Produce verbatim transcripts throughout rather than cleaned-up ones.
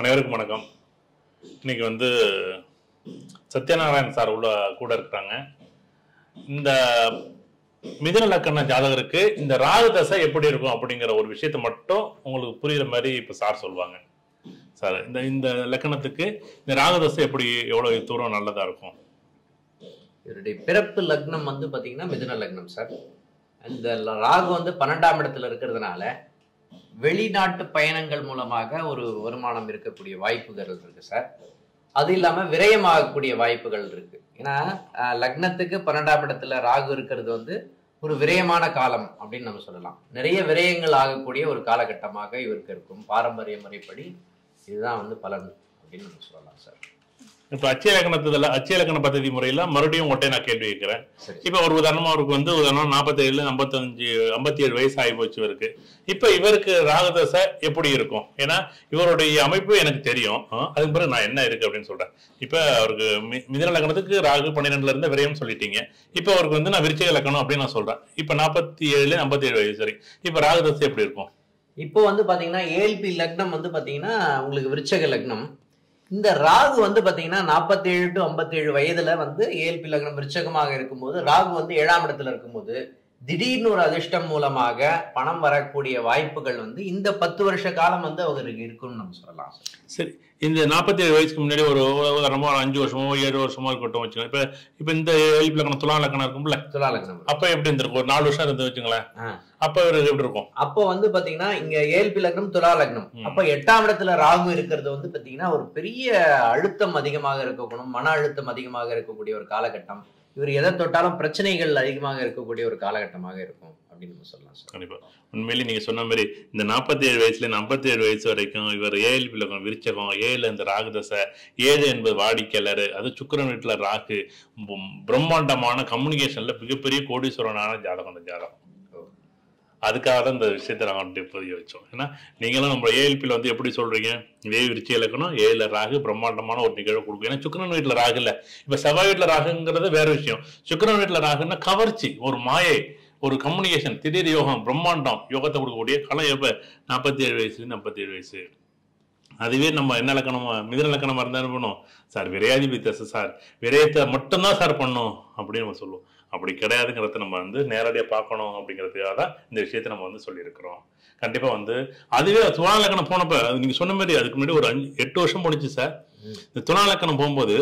அனைவருக்கும் வணக்கம். இன்னைக்கு வந்து சத்யநாராயணன் சார் உள்ள கூட இருக்கிறாங்க. இந்த மிதுன லக்ன ஜாதகருக்கு இந்த ராகு தசை எப்படி இருக்கும் அப்படிங்கிற ஒரு விஷயத்தை மட்டும் உங்களுக்கு புரியுற மாதிரி இப்போ சார் சொல்லுவாங்க. சார், இந்த இந்த லக்கணத்துக்கு இந்த ராகு தசை எப்படி எவ்வளோ தூரம் நல்லதாக இருக்கும்? இவருடைய பிறப்பு லக்னம் வந்து பார்த்தீங்கன்னா மிதுன லக்னம் சார். இந்த ராகு வந்து பன்னெண்டாம் இடத்துல இருக்கிறதுனால வெளிநாட்டு பயணங்கள் மூலமாக ஒரு வருமானம் இருக்கக்கூடிய வாய்ப்புகள் இருக்கு சார். அது இல்லாமல் விரயமாகக்கூடிய வாய்ப்புகள் இருக்கு. ஏன்னா லக்னத்துக்கு பன்னெண்டாம் இடத்துல ராகு இருக்கிறது வந்து ஒரு விரயமான காலம் அப்படின்னு நம்ம சொல்லலாம். நிறைய விரயங்கள் ஆகக்கூடிய ஒரு காலகட்டமாக இவருக்கு இருக்கும். பாரம்பரிய முறைப்படி இதுதான் வந்து பலன் அப்படின்னு நம்ம சொல்லலாம் சார். இப்போ அச்சய லக்னத்துல அச்சய லக்ன பதவி முறையில் மறுபடியும் ஒட்டை நான் கேள்வி கேட்குறேன். இப்போ ஒரு உதாரணமாக அவருக்கு வந்து உதாரணம் நாற்பத்தேழு ஐம்பத்தஞ்சு ஐம்பத்தி ஏழு வயசு ஆகி போச்சு இவருக்கு. இப்போ இவருக்கு ராகு தசை எப்படி இருக்கும்? ஏன்னா இவருடைய அமைப்பு எனக்கு தெரியும், அதுக்கு பிறகு நான் என்ன இருக்கு அப்படின்னு சொல்கிறேன். இப்போ அவருக்கு மி மிதுன லக்னத்துக்கு ராகு பன்னிரெண்டுல இருந்து விரையும் சொல்லிட்டீங்க. இப்போ அவருக்கு வந்து நான் விருச்சிக லக்னம் அப்படின்னு நான் சொல்கிறேன். இப்போ நாற்பத்தி ஏழு ஐம்பத்தி ஏழு வயசு சரி. இப்போ ராகு தசை எப்படி இருக்கும்? இப்போ வந்து பார்த்தீங்கன்னா ஏழ்பி லக்னம் வந்து பார்த்தீங்கன்னா உங்களுக்கு விருச்சிக லக்னம். இந்த ராகு வந்து பார்த்தீங்கன்னா நாற்பத்தி ஏழு டு ஐம்பத்தி ஏழு வயதுல வந்து ஏழ்பி லக்னம் விருச்சகமாக இருக்கும்போது ராகு வந்து ஏழாம் இடத்துல இருக்கும்போது திடீர்னு ஒரு அதிர்ஷ்டம் மூலமாக பணம் வரக்கூடிய வாய்ப்புகள் வந்து இந்த பத்து வருஷ காலம் வந்து அவருக்கு இருக்கும்னு நம்ம சொல்லலாம். சரி, இந்த நாற்பத்தி ஏழு வயசுக்கு முன்னாடி ஒரு உதாரணமோ அஞ்சு வருஷமோ ஏழு வருஷமோ இருக்கட்டும் வச்சுக்கலாம். இப்போ இப்போ இந்த ஏழ்பி லக்னம் துலா லக்னம் இருக்கும்ல, துலா லக்னம் அப்போ எப்படி இருந்திருக்கும்? ஒரு நாலு வருஷம் இருந்து வச்சுங்களேன், அப்போ இவருக்கு எப்படி இருக்கும்? அப்போ வந்து பார்த்தீங்கன்னா இங்க ஏழ்பி லக்னம் துலா லக்னம், அப்போ எட்டாம் இடத்துல ராகு இருக்கிறது வந்து பார்த்தீங்கன்னா ஒரு பெரிய அழுத்தம் அதிகமாக இருக்கணும், மன அழுத்தம் அதிகமாக இருக்கக்கூடிய ஒரு காலகட்டம். இவர் எதை தொட்டாலும் பிரச்சனைகள் அதிகமாக இருக்கக்கூடிய ஒரு காலகட்டமாக இருக்கும் அப்படின்னு நம்ம சொல்லலாம் சார். கண்டிப்பா உண்மையிலேயே நீங்க சொன்ன மாதிரி இந்த நாற்பத்தி ஏழு வயசுல ஐம்பத்தி ஏழு வயசு வரைக்கும் இவர் ஏழ்பி லக்னம் விருச்சகம், ஏழு இந்த ராகு தசை, ஏழு என்பது வாடிக்கையாளர், அது சுக்கிரன் வீட்டுல ராகு, பிரம்மாண்டமான கம்யூனிகேஷன்ல மிகப்பெரிய கோடீஸ்வரனான ஜாதகம் அந்த ஜாதகம். அதுக்காக தான் இந்த விஷயத்தை நாங்கள் புரிய வச்சோம். ஏன்னா நீங்களும் நம்ம ஏஎல்பியில் வந்து எப்படி சொல்கிறீங்க, இதே விருச்சிக லக்னம் ஏழில் ராகு பிரம்மாண்டமான ஒரு நிகழ்வு கொடுக்கும். ஏன்னா சுக்கிரன் வீட்டில் ராகு இல்லை, இப்போ செவ்வாய் வீட்டில் ராகுங்கிறது வேறு விஷயம். சுக்கிரன் வீட்டில் ராகுன்னா கவர்ச்சி, ஒரு மாயை, ஒரு கம்யூனிகேஷன், திடீர் யோகம், பிரம்மாண்டம் யோகத்தை கொடுக்கக்கூடிய காலம் எப்போ நாற்பத்தி ஏழு வயசுலேருந்து ஐம்பத்தி ஏழு வயசு. அதுவே நம்ம என்ன லக்கணமா மிதுன லக்கணமாக இருந்தாலும் பண்ணுவோம் சார், விரையாதிபதி தசை சார், விரயத்தை மட்டும்தான் சார் பண்ணும் அப்படின்னு நம்ம சொல்லுவோம். அப்படி கிடையாதுங்கிறத நம்ம வந்து நேரடியாக பார்க்கணும். அப்படிங்கிறதுக்காக தான் இந்த விஷயத்தை நம்ம வந்து சொல்லியிருக்கிறோம். கண்டிப்பாக வந்து அதுவே துலா லக்கணம் போனப்போ நீங்கள் சொன்ன மாதிரி அதுக்கு முன்னாடி ஒரு அஞ்சு எட்டு வருஷம் போனிச்சு சார். இந்த துலா லக்கணம் போகும்போது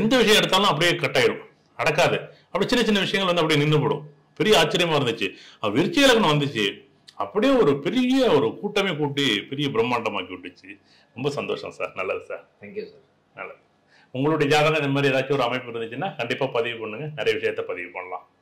எந்த விஷயம் எடுத்தாலும் அப்படியே கட்டாயிடும், அடக்காது. அப்படி சின்ன சின்ன விஷயங்கள் வந்து அப்படியே நின்று போடும். பெரிய ஆச்சரியமாக இருந்துச்சு. அது விருச்சிக லக்கணம் வந்துச்சு, அப்படியே ஒரு பெரிய ஒரு கூட்டமே கூட்டி பெரிய பிரம்மாண்டமாக்கி விட்டுச்சு. ரொம்ப சந்தோஷம் சார். நல்லது சார், தேங்க்யூ சார். நல்லது. உங்களுடைய ஜாதகம் இந்த மாதிரி ஏதாச்சும் ஒரு அமைப்பு இருந்துச்சுன்னா கண்டிப்பாக பதிவு பண்ணுங்கள். நிறைய விஷயத்தை பதிவு பண்ணலாம்.